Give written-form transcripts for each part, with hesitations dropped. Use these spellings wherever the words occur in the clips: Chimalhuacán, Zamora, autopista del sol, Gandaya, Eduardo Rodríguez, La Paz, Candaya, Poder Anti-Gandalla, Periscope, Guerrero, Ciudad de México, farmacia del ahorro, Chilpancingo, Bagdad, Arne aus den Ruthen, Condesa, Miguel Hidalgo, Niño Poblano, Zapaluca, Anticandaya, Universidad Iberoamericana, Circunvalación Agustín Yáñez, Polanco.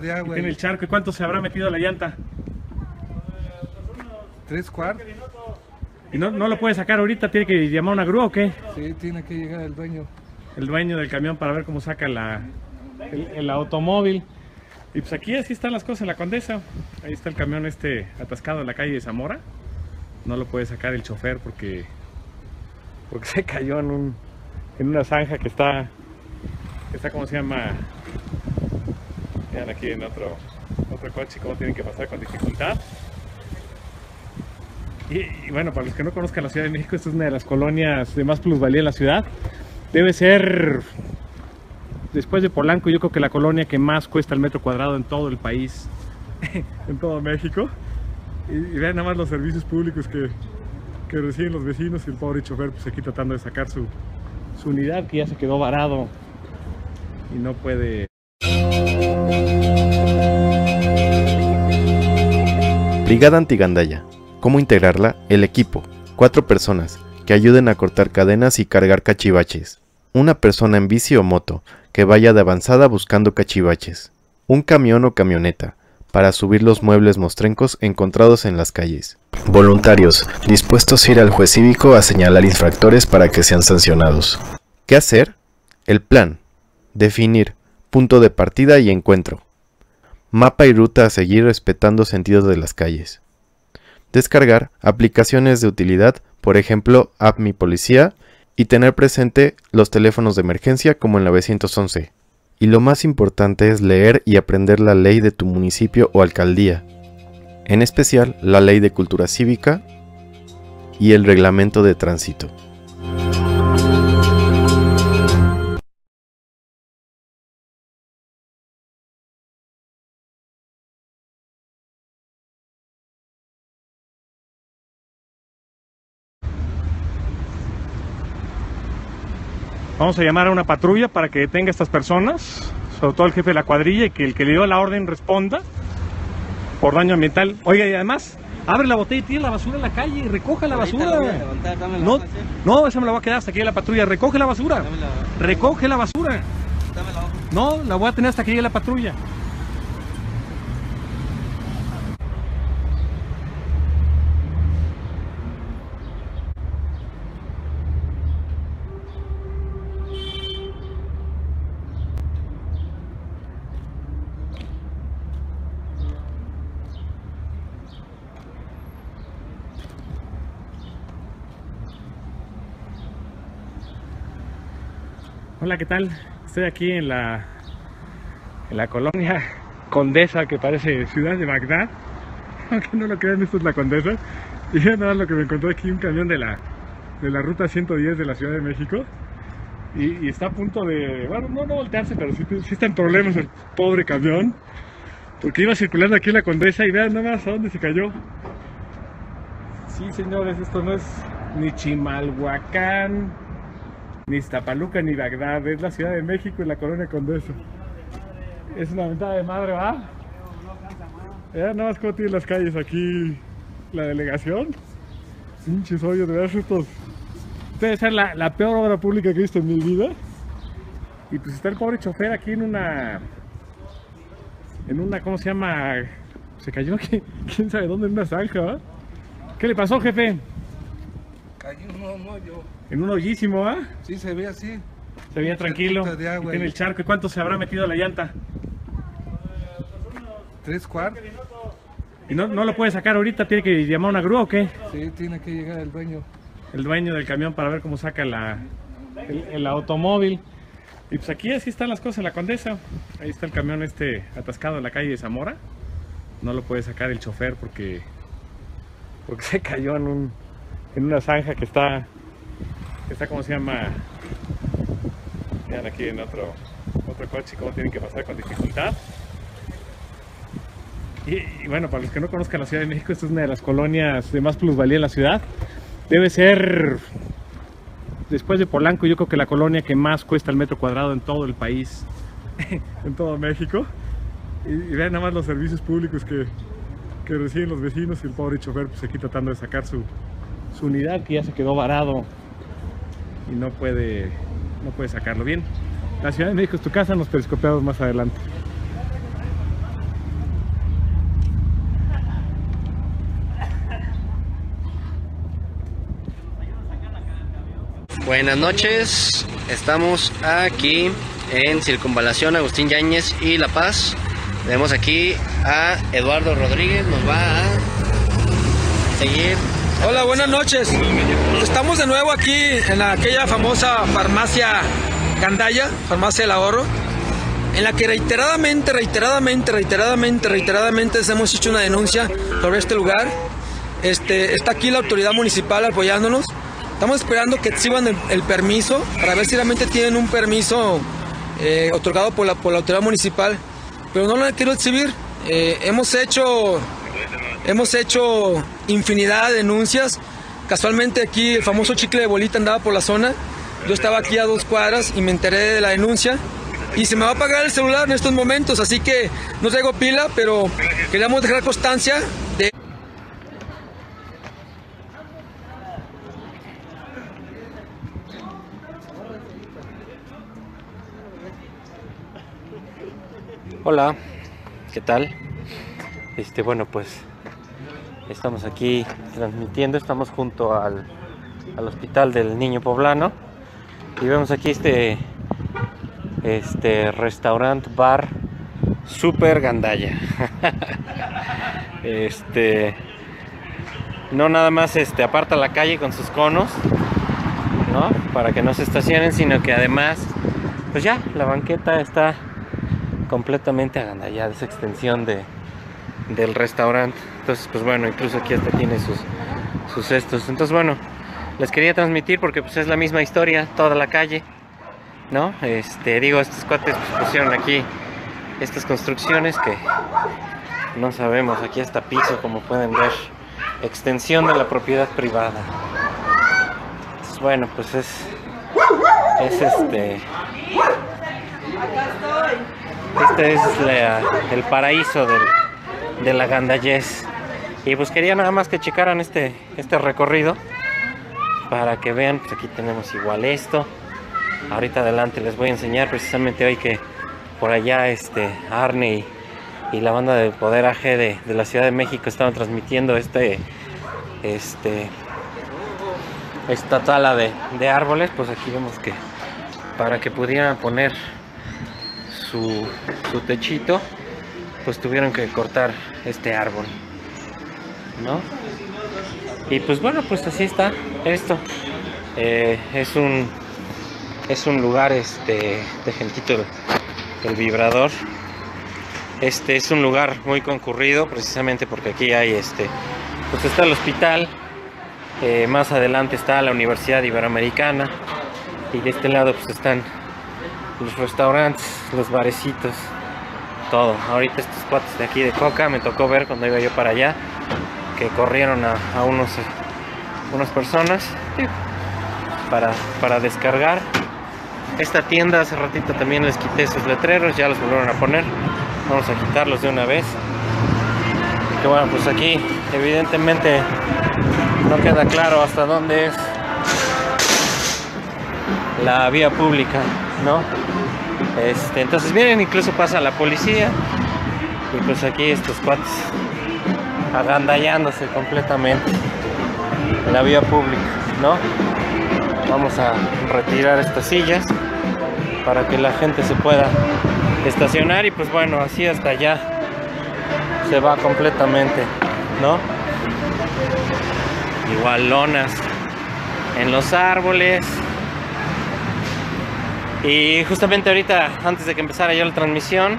de agua. En el charco. ¿Y cuánto se habrá metido la llanta? 3 cuartos. ¿Y no lo puede sacar ahorita? ¿Tiene que llamar a una grúa o qué? Sí, tiene que llegar el dueño. El dueño del camión para ver cómo saca el automóvil. Y pues aquí así están las cosas en la Condesa. Ahí está el camión este atascado en la calle de Zamora. No lo puede sacar el chofer porque se cayó en una zanja que está ¿cómo se llama? Vean aquí en otro coche cómo tienen que pasar con dificultad. Y bueno, para los que no conozcan la Ciudad de México, esta es una de las colonias de más plusvalía en la ciudad. Debe ser, después de Polanco, yo creo que la colonia que más cuesta el metro cuadrado en todo el país, en todo México. Y vean nada más los servicios públicos que reciben los vecinos, y el pobre chofer pues aquí tratando de sacar su unidad que ya se quedó varado y no puede. Brigada Anticandaya. ¿Cómo integrarla? El equipo, 4 personas, que ayuden a cortar cadenas y cargar cachivaches. Una persona en bici o moto, que vaya de avanzada buscando cachivaches. Un camión o camioneta, para subir los muebles mostrencos encontrados en las calles. Voluntarios, dispuestos a ir al juez cívico a señalar infractores para que sean sancionados. ¿Qué hacer? El plan. Definir. Punto de partida y encuentro. Mapa y ruta a seguir respetando sentidos de las calles. Descargar aplicaciones de utilidad, por ejemplo, App Mi Policía, y tener presente los teléfonos de emergencia como el 911. Y lo más importante es leer y aprender la ley de tu municipio o alcaldía, en especial la Ley de Cultura Cívica y el Reglamento de Tránsito. Vamos a llamar a una patrulla para que detenga a estas personas, sobre todo el jefe de la cuadrilla, y que el que le dio la orden responda por daño ambiental. Oiga, y además, abre la botella y tira la basura en la calle, y recoja la basura. Levantar, no, esa me la voy a quedar hasta que llegue la patrulla. Recoge la basura. Recoge la basura. No, la voy a tener hasta que llegue la patrulla. Hola, ¿qué tal? Estoy aquí en la colonia Condesa, que parece ciudad de Bagdad. Aunque no lo crean, esto es la Condesa. Y ya nada, lo que me encontré aquí, un camión de la ruta 110 de la Ciudad de México. Y está a punto de, bueno, no voltearse, pero sí está en problemas el pobre camión. Porque iba circulando aquí en la Condesa y vean nada más a dónde se cayó. Sí, señores, esto no es ni Chimalhuacán, ni Zapaluca, ni Bagdad, es la Ciudad de México y la colonia Condesa. Es una ventada de madre, ¿va? Ya nada más como tiene las calles aquí, la delegación. Pinches hoyos, de verdad, estos. Debe ser la peor obra pública que he visto en mi vida. Y pues está el pobre chofer aquí en una, ¿cómo se llama? Se cayó aquí, quién sabe dónde, en una zanja, ¿va? ¿Qué le pasó, jefe? Cayó un hoyo. En un hoyísimo, ¿ah? Sí, se ve así. Se veía tranquilo. En el charco. ¿Y cuánto se habrá metido la llanta? 3 cuartos. ¿Y no lo puede sacar ahorita? ¿Tiene que llamar a una grúa o qué? Sí, tiene que llegar el dueño. El dueño del camión para ver cómo saca el automóvil. Y pues aquí así están las cosas en la Condesa. Ahí está el camión este atascado en la calle de Zamora. No lo puede sacar el chofer porque se cayó en una zanja que está ¿cómo se llama? Vean aquí en otro coche cómo tienen que pasar con dificultad. Y bueno, para los que no conozcan la Ciudad de México, esta es una de las colonias de más plusvalía en la ciudad. Debe ser, después de Polanco, yo creo que la colonia que más cuesta el metro cuadrado en todo el país, en todo México. Y vean nada más los servicios públicos que reciben los vecinos, y el pobre chofer pues aquí tratando de sacar su unidad que ya se quedó varado y no puede sacarlo bien. La Ciudad de México es tu casa, en los periscopeados más adelante. Buenas noches, estamos aquí en Circunvalación Agustín Yáñez y La Paz. Tenemos aquí a Eduardo Rodríguez, nos va a seguir. Hola, buenas noches. Estamos de nuevo aquí en aquella famosa farmacia Candaya, farmacia del ahorro, en la que reiteradamente hemos hecho una denuncia sobre este lugar. Está aquí la autoridad municipal apoyándonos. Estamos esperando que exhiban el permiso, para ver si realmente tienen un permiso otorgado por la autoridad municipal, pero no lo han querido exhibir. Hemos hecho infinidad de denuncias. Casualmente aquí el famoso chicle de bolita andaba por la zona. Yo estaba aquí a 2 cuadras y me enteré de la denuncia. Y se me va a apagar el celular en estos momentos, así que no traigo pila, pero queríamos dejar constancia de... Hola, ¿qué tal? Bueno, pues estamos aquí transmitiendo, estamos junto al hospital del Niño Poblano y vemos aquí este restaurante bar super Gandaya. No nada más aparta la calle con sus conos, ¿no?, para que no se estacionen, sino que además pues ya la banqueta está completamente agandallada, esa extensión del restaurante. Entonces pues bueno, incluso aquí hasta tiene sus cestos. Entonces bueno, les quería transmitir porque pues es la misma historia, toda la calle, ¿no? Digo, estos cuates pues pusieron aquí estas construcciones que no sabemos, aquí hasta piso, como pueden ver, extensión de la propiedad privada. Entonces bueno, pues este es el paraíso de la gandayez. Y pues quería nada más que checaran este recorrido para que vean. Pues aquí tenemos igual esto. Ahorita adelante les voy a enseñar precisamente hoy que por allá Arne y la banda de Poder AG de la Ciudad de México estaban transmitiendo esta tala de árboles. Pues aquí vemos que para que pudieran poner su techito, pues tuvieron que cortar este árbol, ¿no? Y pues bueno, pues así está esto. Es un lugar dejen quito el vibrador. Este es un lugar muy concurrido precisamente porque aquí hay pues está el hospital, más adelante está la Universidad Iberoamericana y de este lado pues están los restaurantes, los barecitos, todo. Ahorita estos cuates de aquí de Coca, me tocó ver cuando iba yo para allá que corrieron a unas personas para descargar. Esta tienda hace ratito también les quité sus letreros, ya los volvieron a poner. Vamos a quitarlos de una vez. Que bueno, pues aquí evidentemente no queda claro hasta dónde es la vía pública, ¿no? Entonces miren, incluso pasa la policía y pues aquí estos cuates agandallándose completamente en la vía pública, ¿no? Vamos a retirar estas sillas para que la gente se pueda estacionar y pues bueno, así hasta allá se va completamente, ¿no? Igual lonas en los árboles. Y justamente ahorita, antes de que empezara yo la transmisión,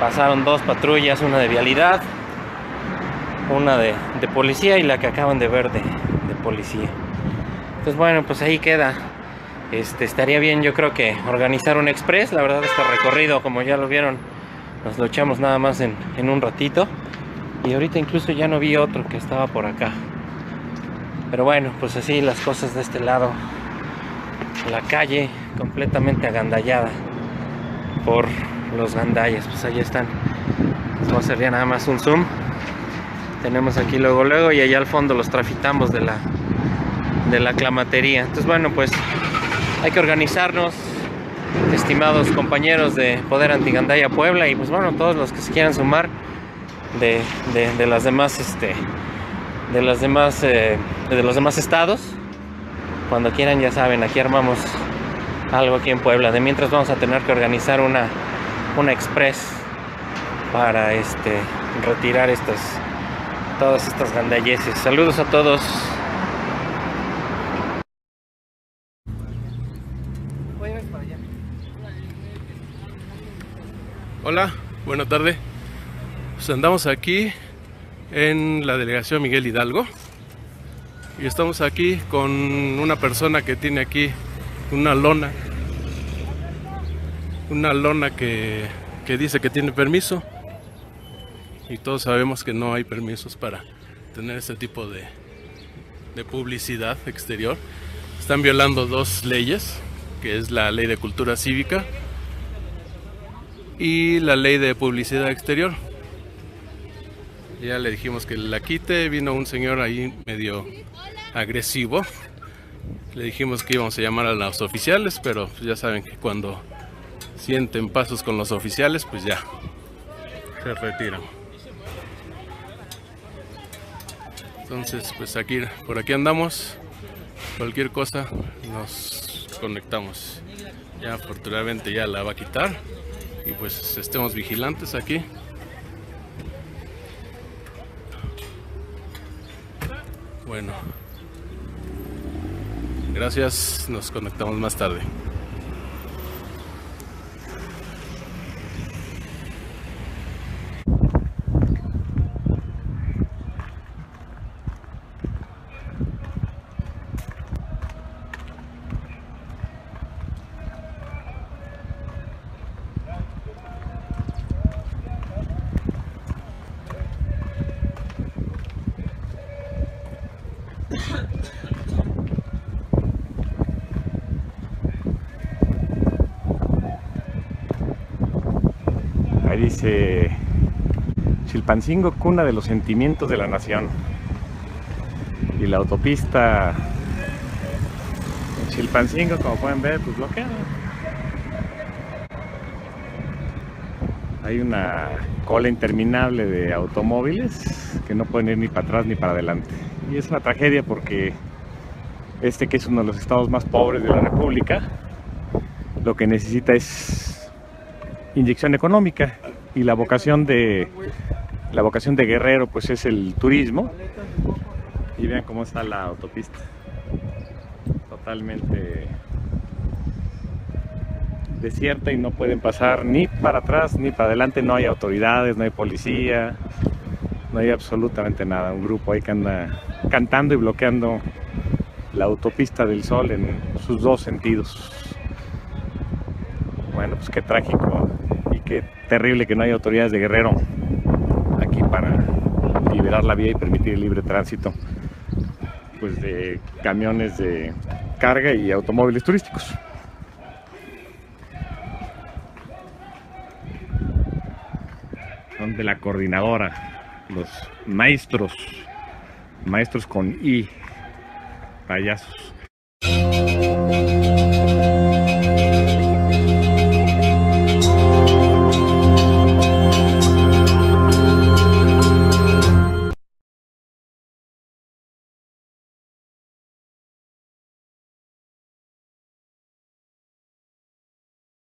pasaron 2 patrullas, una de vialidad, una de policía y la que acaban de ver de policía. Entonces bueno, pues ahí queda. Estaría bien, yo creo que organizar un express. La verdad, este recorrido, como ya lo vieron, nos lo echamos nada más en un ratito. Y ahorita incluso ya no vi otro que estaba por acá. Pero bueno, pues así las cosas de este lado. La calle completamente agandallada por los gandayas. Pues allá están. Vamos a hacer ya nada más un zoom. Tenemos aquí luego y allá al fondo los trafitambos de la clamatería. Entonces bueno, pues hay que organizarnos, estimados compañeros de Poder Antigandaya Puebla, y pues bueno, todos los que se quieran sumar de las demás de los demás estados. Cuando quieran, ya saben, aquí armamos algo aquí en Puebla. De mientras vamos a tener que organizar una express para retirar todas estas gandayeces. Saludos a todos. Hola, buena tarde. Pues andamos aquí en la delegación Miguel Hidalgo y estamos aquí con una persona que tiene aquí una lona que dice que tiene permiso, y todos sabemos que no hay permisos para tener este tipo de publicidad exterior. Están violando dos leyes, que es la ley de cultura cívica y la ley de publicidad exterior. Ya le dijimos que la quite. Vino un señor ahí medio agresivo. Le dijimos que íbamos a llamar a los oficiales, pero ya saben que cuando sienten pasos con los oficiales, pues ya se retiran. Entonces, pues aquí, por aquí andamos. Cualquier cosa nos conectamos. Ya afortunadamente ya la va a quitar. Y pues estemos vigilantes aquí. Bueno, gracias, nos conectamos más tarde. Ahí dice Chilpancingo, cuna de los sentimientos de la nación, y la autopista Chilpancingo, como pueden ver, pues bloqueada. Hay una cola interminable de automóviles que no pueden ir ni para atrás ni para adelante. Y es una tragedia porque que es uno de los estados más pobres de la república, lo que necesita es inyección económica, y la vocación de Guerrero pues es el turismo. Y vean cómo está la autopista, totalmente desierta, y no pueden pasar ni para atrás ni para adelante. No hay autoridades, no hay policía, no hay absolutamente nada. Un grupo ahí que anda cantando y bloqueando la autopista del Sol en sus dos sentidos. Bueno, pues qué trágico y qué terrible que no hay autoridades de Guerrero aquí para liberar la vía y permitir el libre tránsito pues de camiones de carga y automóviles turísticos. Son de la coordinadora, los maestros con I, payasos.